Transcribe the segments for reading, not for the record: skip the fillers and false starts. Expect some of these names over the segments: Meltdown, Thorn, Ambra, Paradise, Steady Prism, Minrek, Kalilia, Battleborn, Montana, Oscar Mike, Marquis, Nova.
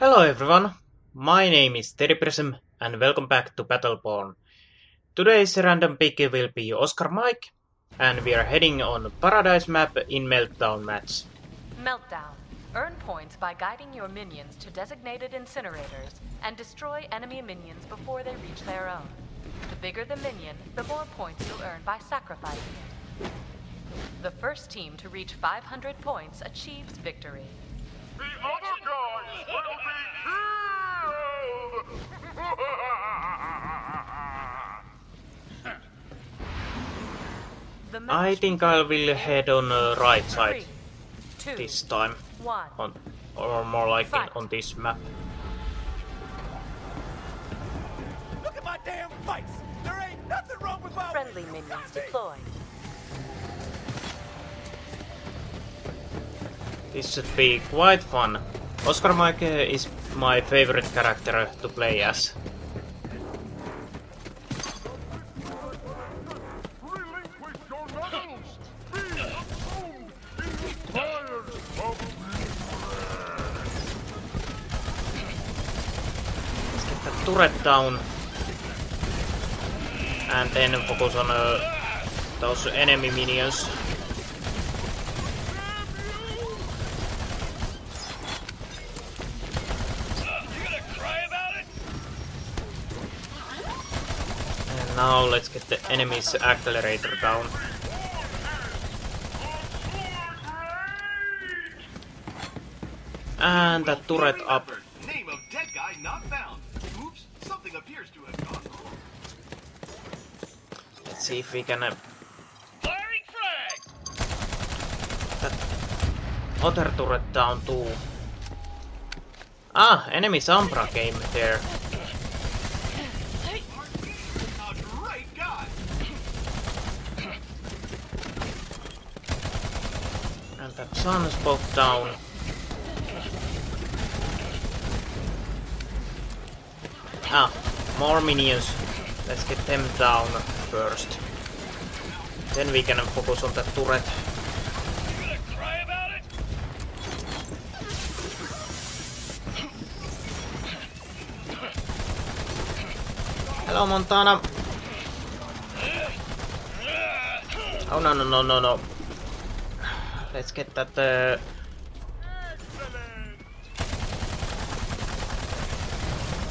Hello everyone, my name is Steady Prism and welcome back to Battleborn. Today's random pick will be Oscar Mike and we are heading on Paradise map in Meltdown match. Meltdown. Earn points by guiding your minions to designated incinerators and destroy enemy minions before they reach their own. The bigger the minion, the more points you'll earn by sacrificing it. The first team to reach 500 points achieves victory. The other guys will be killed! I think I will head on the right side this time. Or more like on this map. Look at my damn face! There ain't nothing wrong with my friendly minions deployed. This should be quite fun. Oscar Mike is my favorite character to play as. Let's get the turret down. And then focus on those enemy minions. Now let's get the enemy's accelerator down. And the turret up. Name of dead guy not found. Oops, something appears to have gone wrong. Let's see if we can firing frag. That other turret down too. Ah, enemy's Ambra came there. That sun is both down. Ah, more minions. Let's get them down first. Then we can focus on that turret. You gonna cry about it? Hello, Montana. Oh no. Let's get that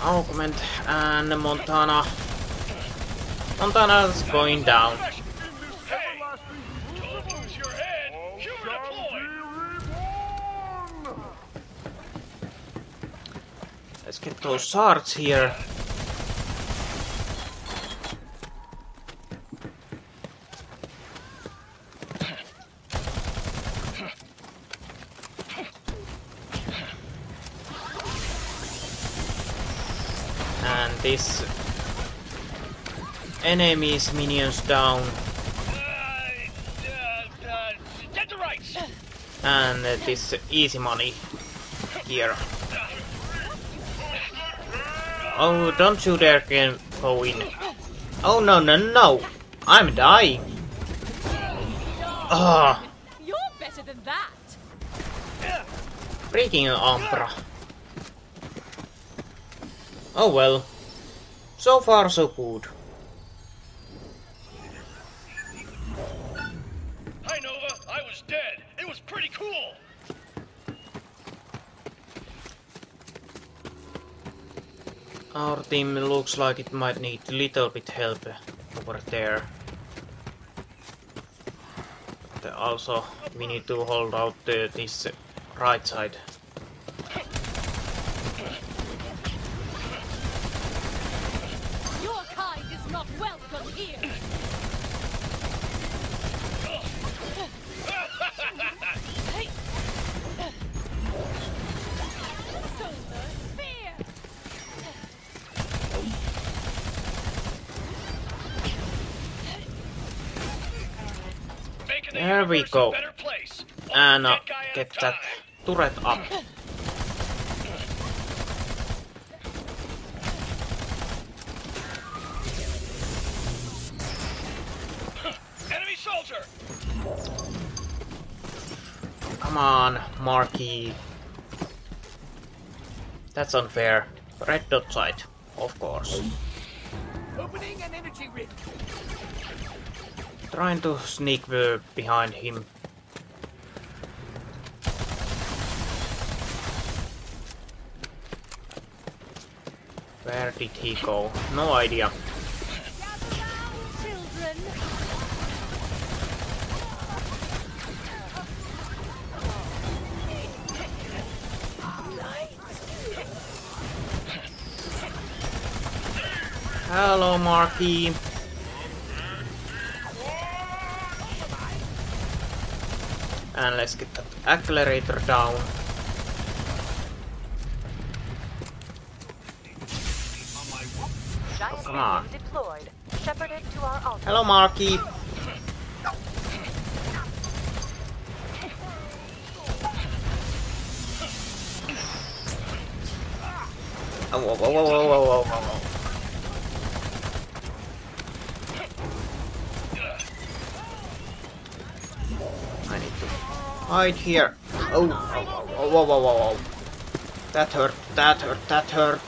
augment and Montana's going down. Hey, don't lose your head. Let's get those shards here. This enemy's minions down. Get the right. And this easy money here. Oh, don't you dare go in. Oh no. I'm dying. Ah. You're better than that. Freaking Ambra. Oh well. So far, so good. Hi, Nova. I was dead. It was pretty cool. Our team looks like it might need a little bit help over there. But also, we need to hold out this right side. There we go. And get that turret up. Enemy soldier. Come on, Marquis. That's unfair. Red dot side, of course. Opening an energy ring. Trying to sneak behind him. Where did he go? No idea. Hello, Marquis. And let's get that accelerator down. Come on. Hello, Marquis. Oh, whoa, whoa, whoa, whoa, whoa, whoa, whoa. Hide here. Oh, oh, oh, oh, oh, oh, oh. That hurt, that hurt, that hurt.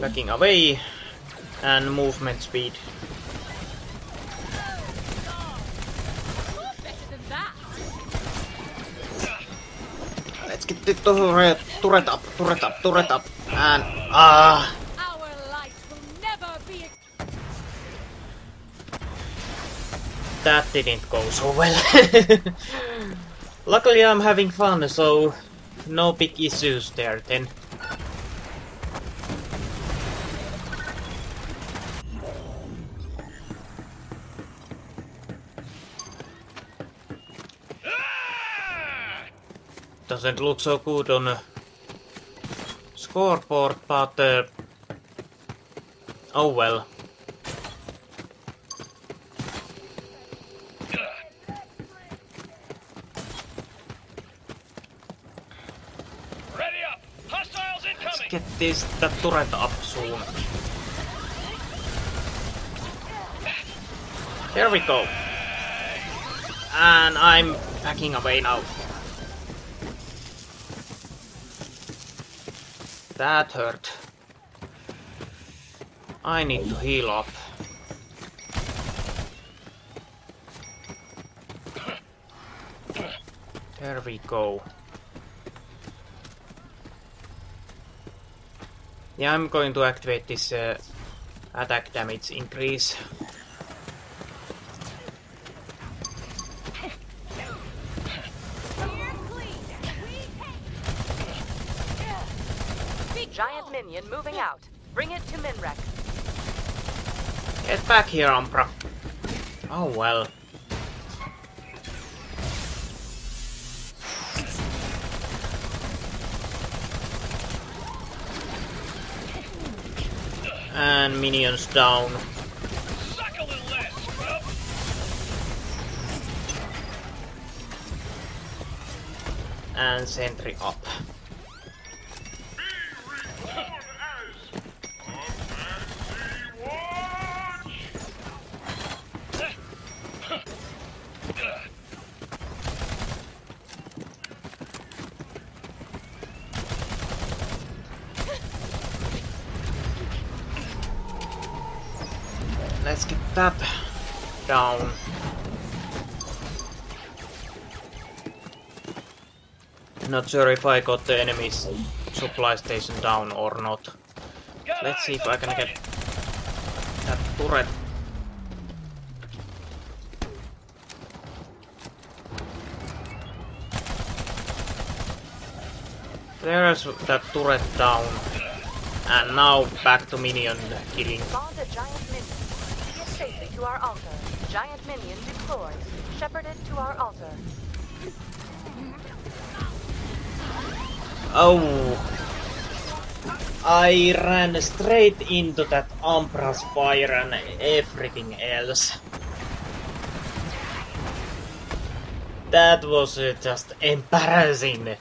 Backing away. And movement speed. Let's get the turret up. And ah. That didn't go so well. Luckily I'm having fun, so no big issues there then. Doesn't look so good on the scoreboard, but oh well. Get this that turret up soon. There we go. And I'm backing away now. That hurt. I need to heal up. There we go. Yeah, I'm going to activate this attack damage increase. Giant minion moving out. Bring it to Minrek. Get back here, Ambra. Oh well. And minions down. Suck a little ass, scrub. And sentry up. Let's get that down. Not sure if I got the enemy's supply station down or not. Let's see if I can get that turret. There's that turret down. And now back to minion killing. To our altar. Giant minion deployed. Shepherded to our altar. Oh. I ran straight into that Ambra's fire and everything else. That was just embarrassing.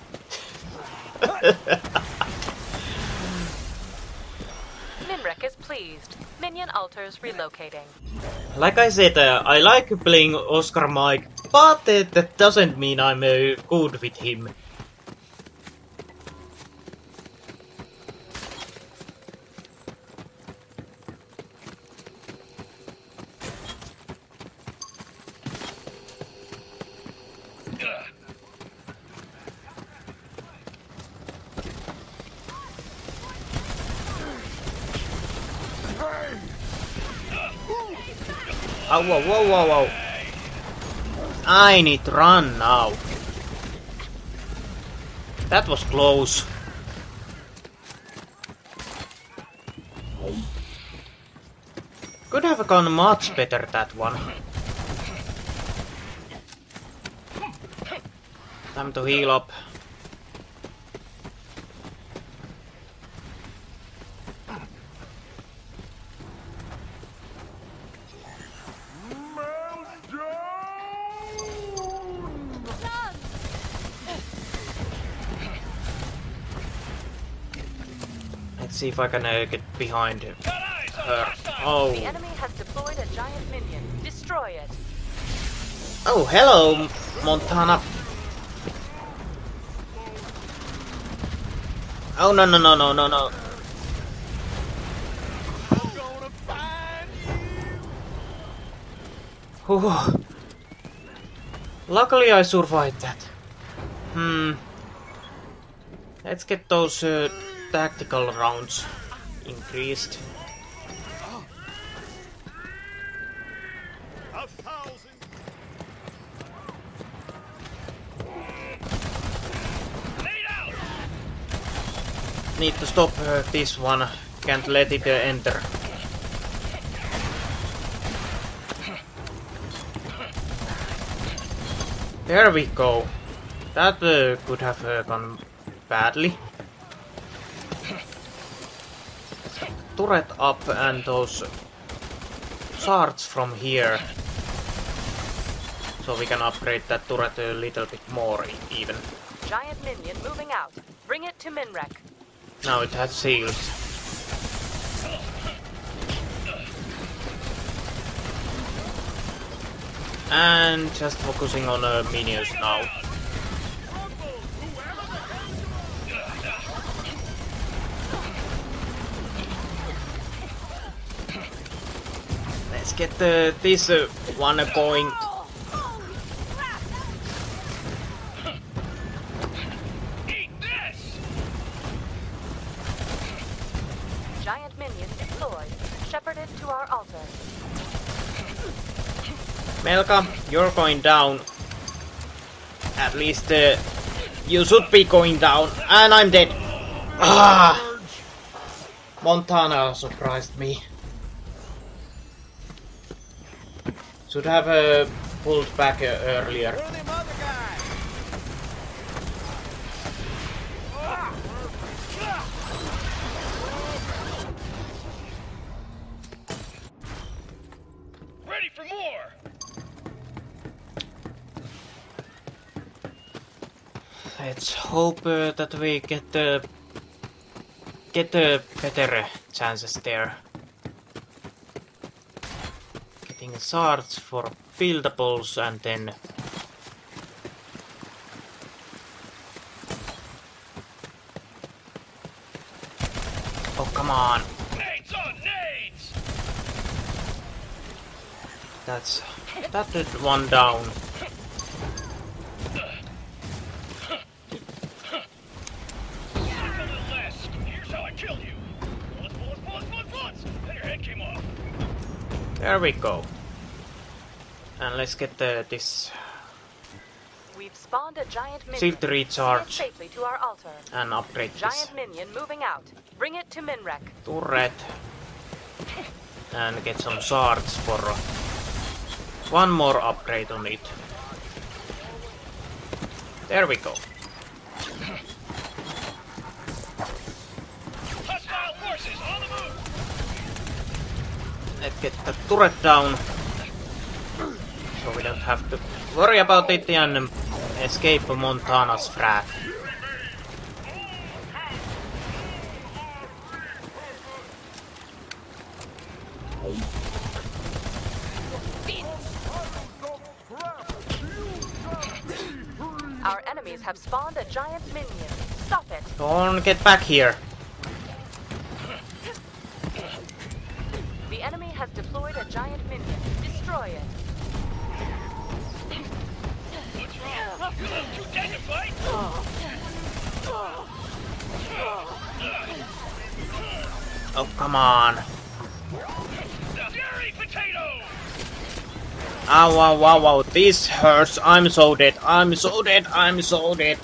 Minrek is pleased. Minion altars relocating. Like I said, I like playing Oscar Mike, but that doesn't mean I'm good with him. Oh, whoa, whoa, whoa, whoa. I need to run now. That was close. Could have gone much better, that one. Time to heal up. Let's see if I can get behind him. Oh. The enemy has deployed a giant minion. Destroy it. Oh, hello, Montana. Oh no no no no no no. I'm gonna find you. Ooh. Luckily I survived that. Let's get those tactical rounds increased. Need to stop this one. Can't let it enter. There we go. That could have gone badly. Turret up and those shards from here. So we can upgrade that turret a little bit more even. Giant minion moving out. Bring it to Minrek. Now it has seals. And just focusing on minions now. Let's get this one going. Meltdown, you're going down. At least you should be going down. And I'm dead. Ah! Montana surprised me. Should have pulled back earlier. Let's hope that we get better chances there. Getting shards for buildables and then oh come on! Nades on nades! That one down. There we go. And let's get this. We've spawned a giant minion. Shield recharge. Safely to our altar. And upgrade this. Giant minion moving out. Bring it to Minrek. Turret. And get some shards for one more upgrade on it. There we go. Hostile forces on the move. Let's get the turret down, so we don't have to worry about it and escape Montana's wrath. Our enemies have spawned a giant minion. Stop it! Thorn, get back here! Has deployed a giant minion. Destroy it. What's wrong? You take a fight? Oh, come on. Jerry potato. Ow, ow, ow, ow, this hurts. I'm so dead. I'm so dead. I'm so dead.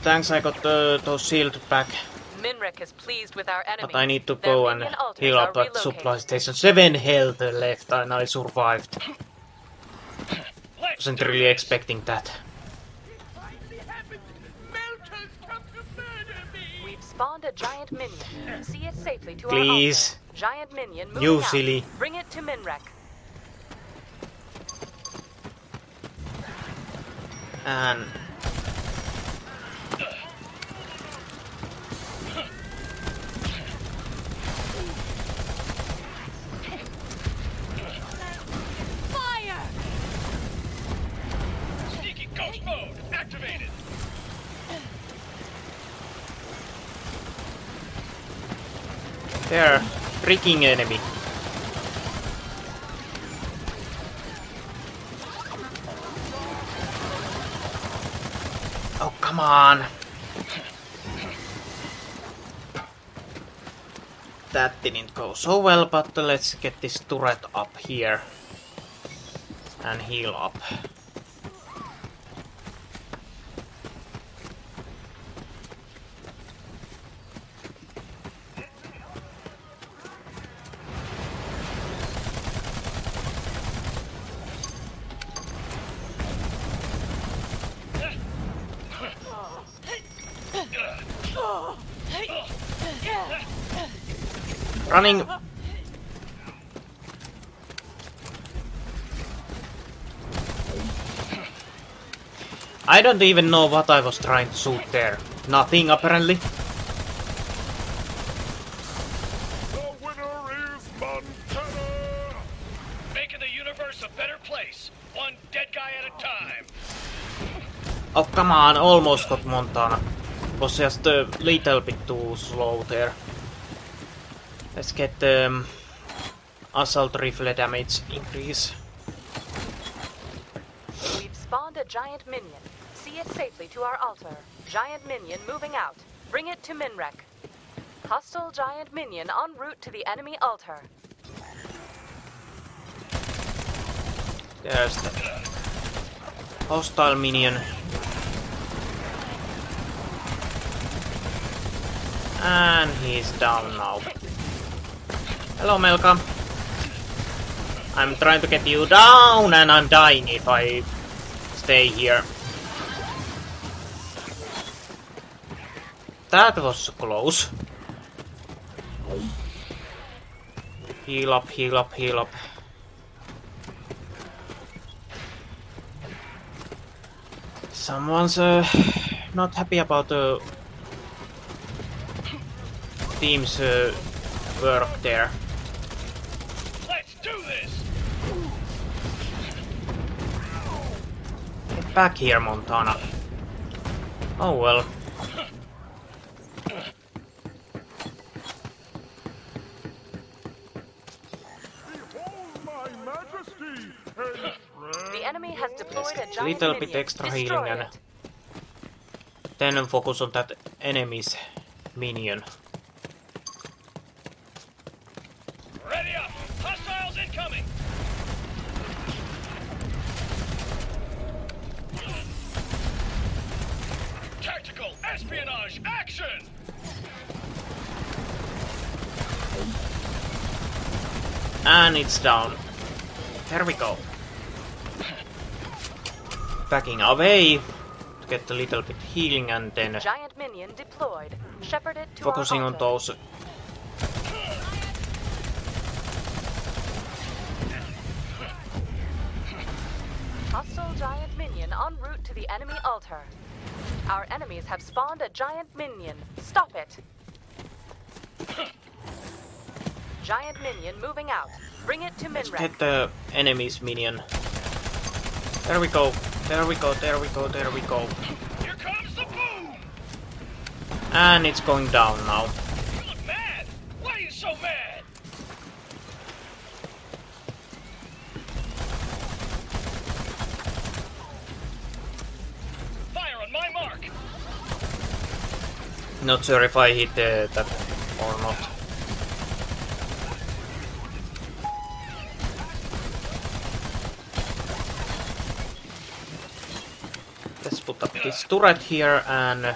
Thanks, I got those shield back. Minrek is pleased with our enemy. But I need to go and heal up at supply station. 7 health left and I survived. Wasn't really expecting that. We've spawned a giant minion. See it safely to please. Our altar. Giant minion moving you out. Silly. Bring it to Minrek. And there, freaking enemy. Oh, come on. That didn't go so well, but let's get this turret up here and heal up. Running. I don't even know what I was trying to shoot there. Nothing, apparently. The winner is Montana. Making the universe a better place, one dead guy at a time. Oh, come on! Almost got Montana. Was just a little bit too slow there. Let's get the assault rifle damage increase. We've spawned a giant minion. See it safely to our altar. Giant minion moving out. Bring it to Minrek. Hostile giant minion en route to the enemy altar. There's the hostile minion. And he's down now. Hello, Meltdown. I'm trying to get you down, and I'm dying if I stay here. That was close. Heal up, heal up, heal up. Someone's not happy about the team's work there. Get back here, Montana. Oh well. Behold my majesty and the enemy has deployed a giant little bit extra destroy healing and then focus on that enemy's minion. And it's down. There we go. Backing away to get a little bit healing and then giant minion deployed. Shepherd it to focusing on those. Hostile giant minion en route to the enemy altar. Our enemies have spawned a giant minion. Stop it. Giant minion moving out. Bring it to Minrek. Let's get the enemy's minion. There we go. There we go. There we go. There we go. Here comes the boom. And it's going down now. You look mad. Why are you so mad? Fire on my mark. Not sure if I hit that or not. Let's put up this turret here and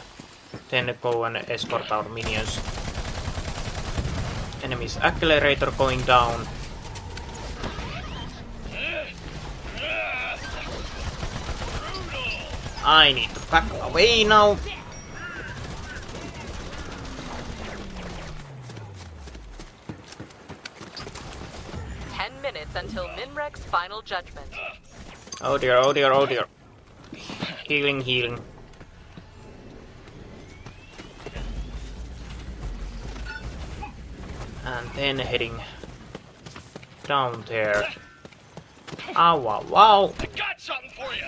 then go and escort our minions. Enemy's accelerator going down. I need to back away now. Until Minrek's final judgment. Oh dear, oh dear, oh dear. Healing, healing. And then heading down there. Ah, wow, wow. I got something for you.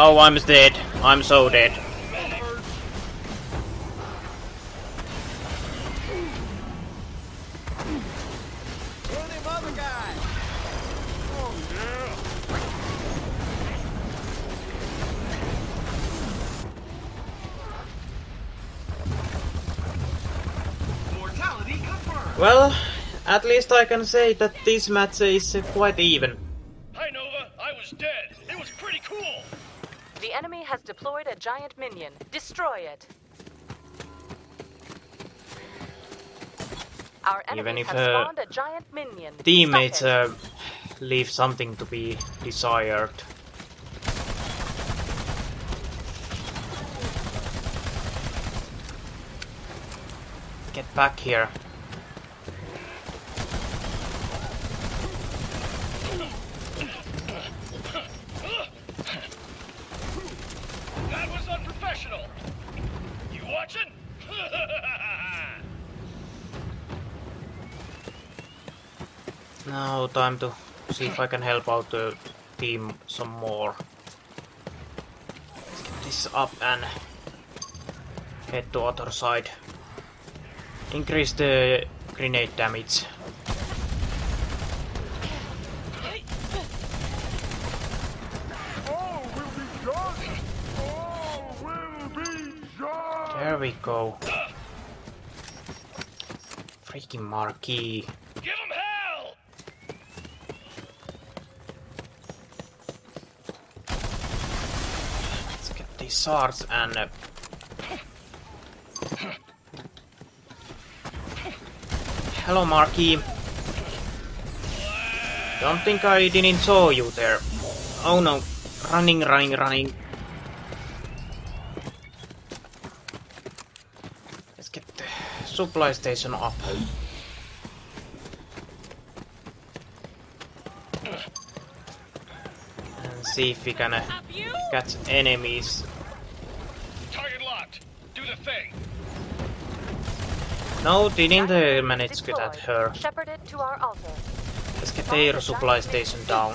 Oh, I'm dead. I'm so dead. Well, at least I can say that this match is quite even. Hi Nova, I was dead. It was pretty cool. The enemy has deployed a giant minion. Destroy it. Our enemy has spawned a giant minion. Teammates leave something to be desired. Get back here. Now time to see if I can help out the team some more. Let's get this up and head to other side. Increase the grenade damage. There we go. Freaking Marquis. Swords and hello Marquis. Don't think I didn't saw you there. Oh no, running, running, running. Let's get the supply station up. And see if we can catch enemies. No, didn't manage to get at her. Let's get the supply station down.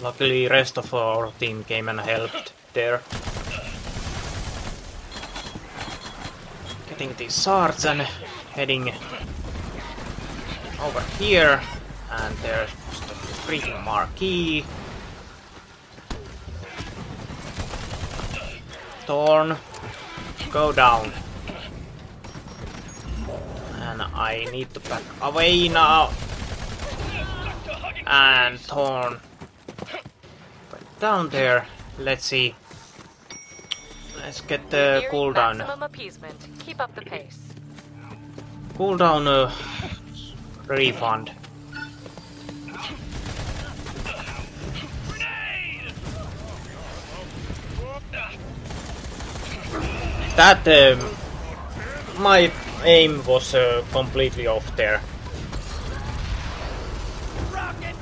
Luckily, rest of our team came and helped there. Getting these swords and heading over here, and there's the freaking Marquis. Thorn, go down. And I need to back away now. And Thorn went down there. Let's see. Let's get the cooldown. Maximum appeasement. Keep up the pace. Cooldown refund. That my aim was completely off there. Rocket,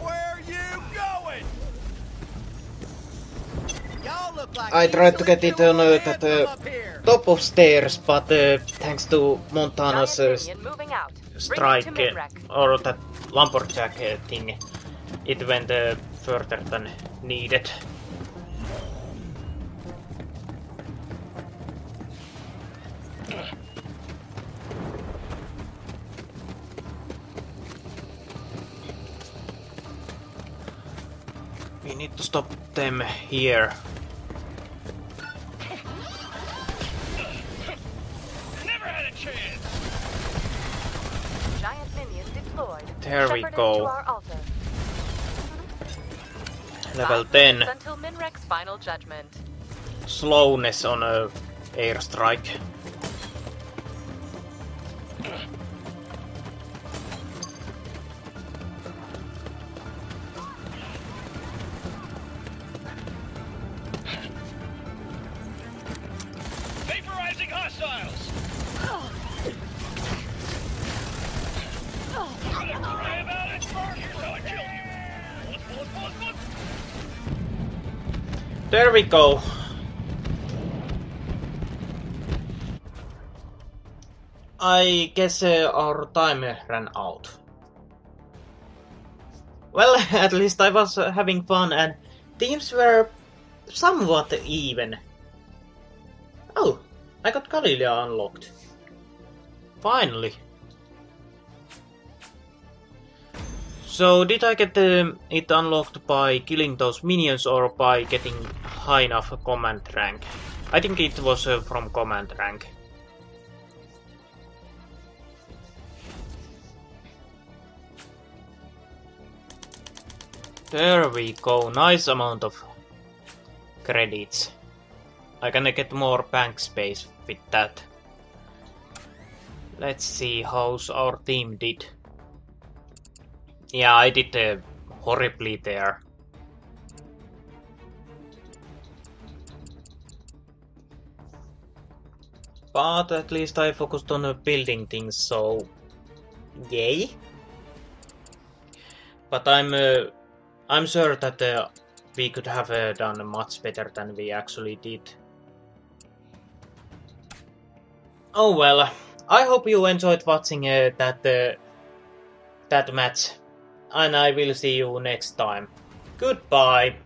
where you going? I said, where you going? Y'all look like I tried to get it on that. Top of stairs, but thanks to Montana's strike or that lumberjack thing, it went further than needed. need to stop them here. Never had a chance. Giant minion deployed. There we go. Level 10. Until Minrek's final judgment. Slowness on a airstrike. There we go. I guess our time ran out. Well, at least I was having fun and teams were somewhat even. Oh, I got Kalilia unlocked. Finally. So, did I get it unlocked by killing those minions or by getting high enough command rank? I think it was from command rank. There we go, nice amount of credits. I can get more bank space with that. Let's see how's our team did. Yeah, I did horribly there. But at least I focused on building things, so yay. But I'm sure that we could have done much better than we actually did. Oh well, I hope you enjoyed watching that match. And I will see you next time. Goodbye!